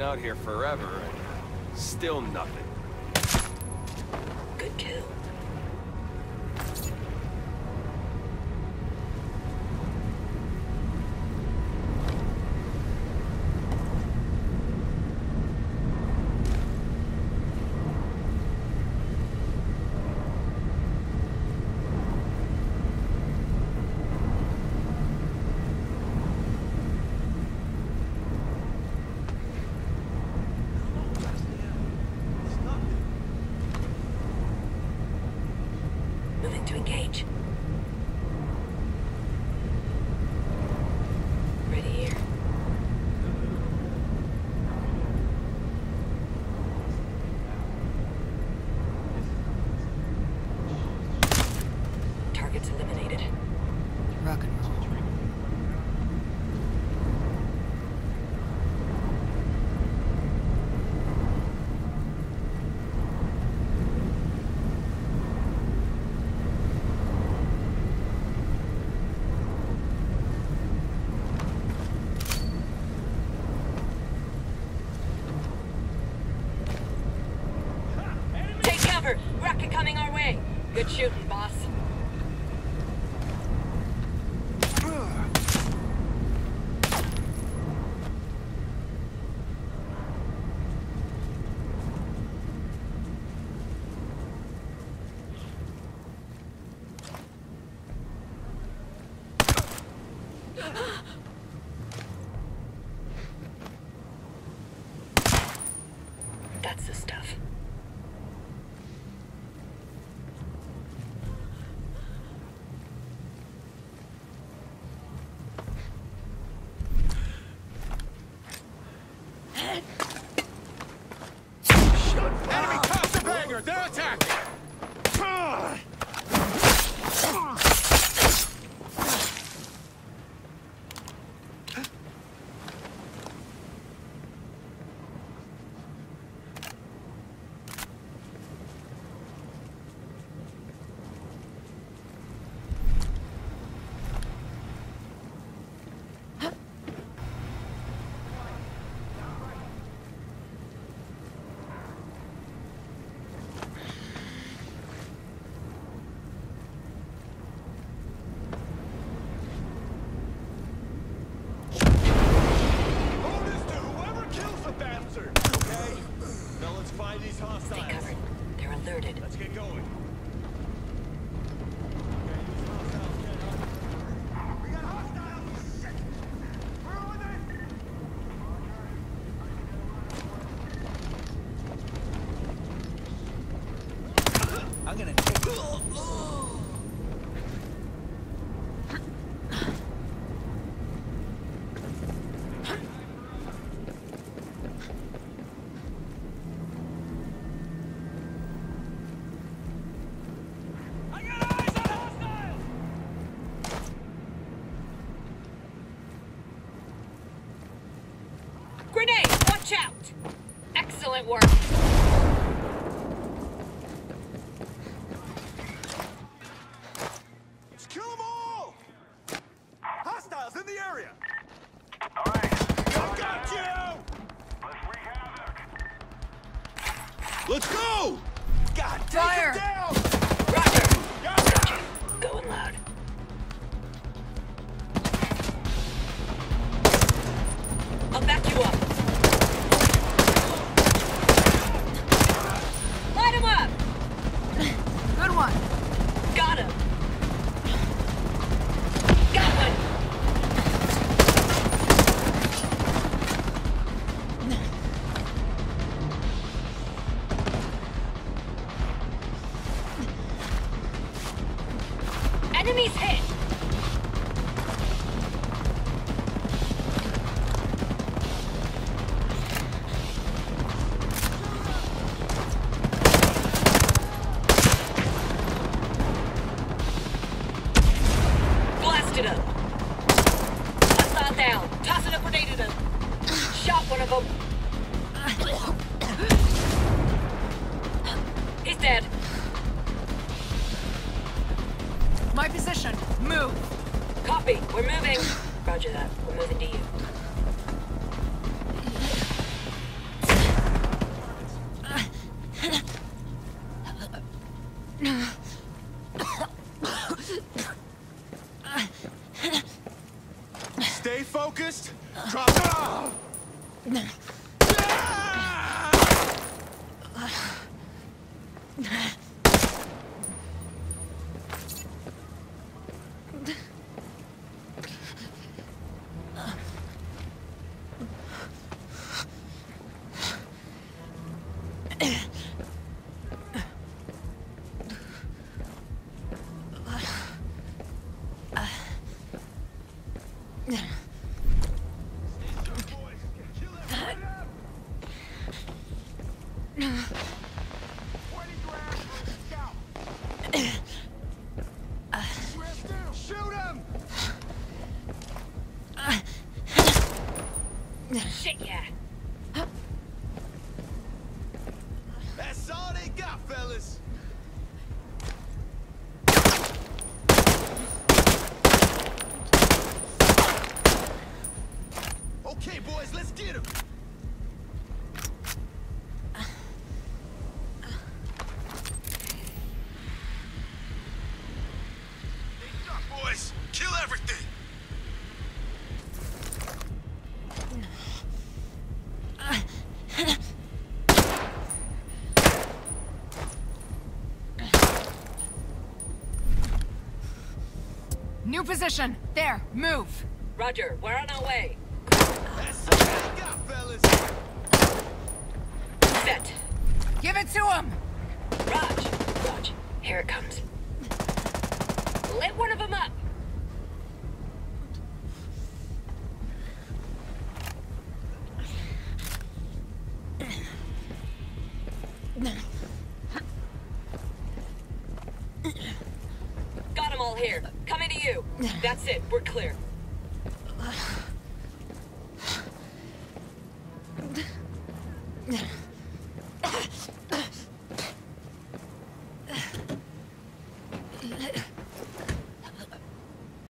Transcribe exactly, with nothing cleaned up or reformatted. been out here forever and still nothing. Good kill. Rocket coming our way. Good shooting, boss. That's the stuff. They're attacking! Let's get going. I'm gonna take it. Grenade! Watch out! Excellent work! Let's kill them all! Hostiles in the area! All right. I got you! Let's wreak havoc! Let's go! God, fire! Down! Roger! Gotcha. Going loud. I'll back you up. Light him up. Good one. Got him. Got one. Enemies hit. One of them. He's dead. My position. Move. Copy. We're moving. Roger that. We're moving to you. Shit, yeah. That's all they got, fellas. Okay, boys, let's get him. They suck, boys. Kill everything. New position. There. Move. Roger. We're on our way. That's all I got, fellas. Set. Give it to him. Raj. Raj. Here it comes. Lit one of them up. Got them all here. Coming to you. That's it. We're clear.